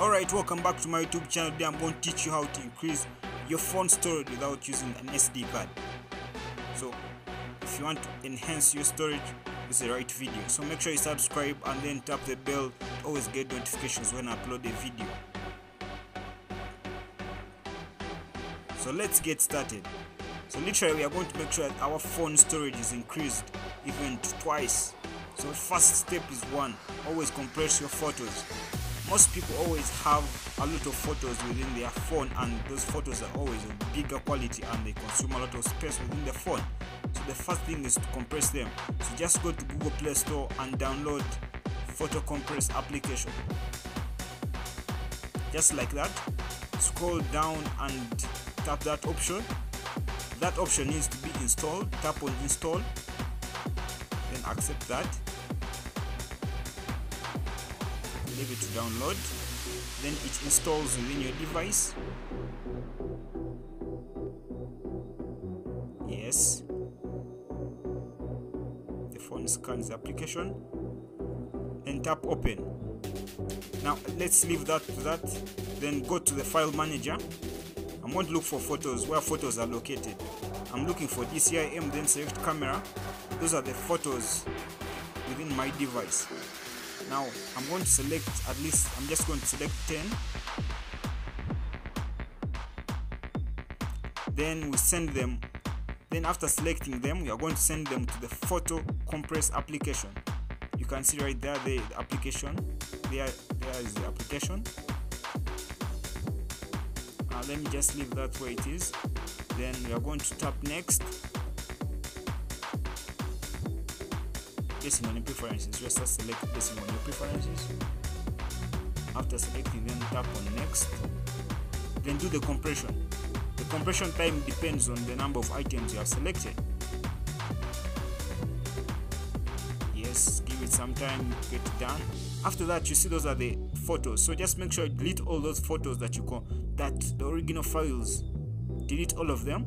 Alright, welcome back to my YouTube channel. Today I'm going to teach you how to increase your phone storage without using an SD card. So if you want to enhance your storage, it's the right video. So make sure you subscribe and then tap the bell to always get notifications when I upload a video. So let's get started. So literally we are going to make sure that our phone storage is increased even twice. So first step is one, always compress your photos. Most people always have a lot of photos within their phone, and those photos are always of bigger quality and they consume a lot of space within the phone. So the first thing is to compress them. So just go to Google Play Store and download Photo Compress application. Just like that, scroll down and tap that option. That option needs to be installed. Tap on install, then accept that. Leave it to download, then it installs within your device. Yes, the phone scans the application and tap open. Now let's leave that to that, then go to the file manager. I'm going to look for photos, where photos are located. I'm looking for DCIM, then select camera. Those are the photos within my device. Now I'm going to select, at least I'm just going to select 10. Then we send them. Then after selecting them, we are going to send them to the Photo Compress application. You can see right there the application. There is the application. Now let me just leave that where it is. Then we are going to tap next. Based on your preferences, just select based on your preferences. After selecting them, tap on next. Then do the compression. The compression time depends on the number of items you have selected. Yes, give it some time, get it done. After that, you see those are the photos. So just make sure you delete all those photos that you the original files. Delete all of them.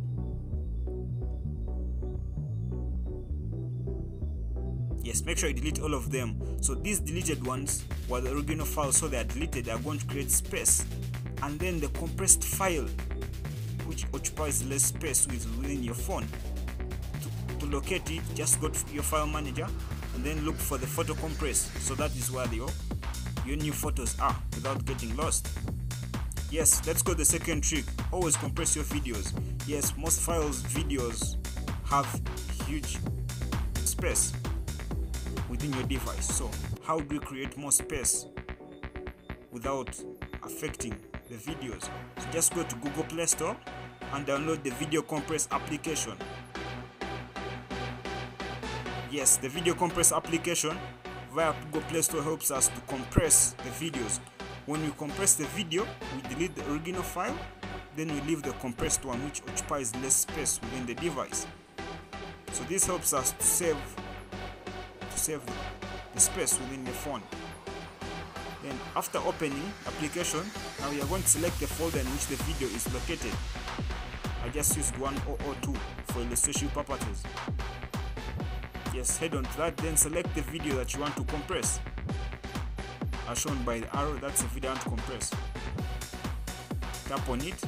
Yes, make sure you delete all of them. So these deleted ones were the original files, so they are deleted. They are going to create space, and then the compressed file, which occupies less space within your phone. To locate it, just go to your file manager and then look for the Photo Compress. So that is where your new photos are, without getting lost. Yes, let's go to the second trick. Always compress your videos. Yes, most files, videos have huge space within your device. So how do you create more space without affecting the videos? So just go to Google Play Store and download the Video Compress application. Yes, the Video Compress application via Google Play Store helps us to compress the videos. When we compress the video, we delete the original file, then we leave the compressed one, which occupies less space within the device. So this helps us to save the space within the phone. Then after opening application, now we are going to select the folder in which the video is located. I just used 1002 for illustration purposes. Yes, head on to that, then select the video that you want to compress. As shown by the arrow, that's the video I want to compress. Tap on it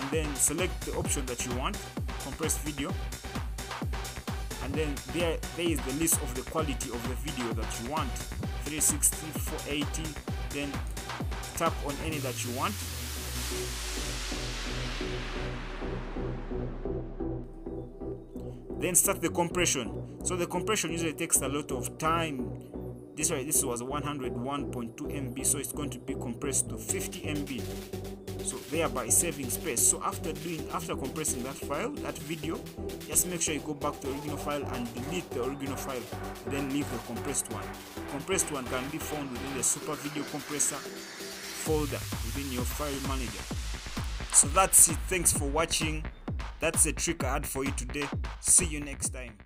and then select the option that you want, compress video. And then there is the list of the quality of the video that you want, 360, 480, then tap on any that you want. Then start the compression. So the compression usually takes a lot of time. This was 101.2 MB, so it's going to be compressed to 50 MB. So thereby saving space. So after compressing that file, that video, just make sure you go back to the original file and delete the original file, then leave the compressed one. Compressed one can be found within the Super Video Compressor folder within your file manager. So that's it. Thanks for watching. That's the trick I had for you today. See you next time.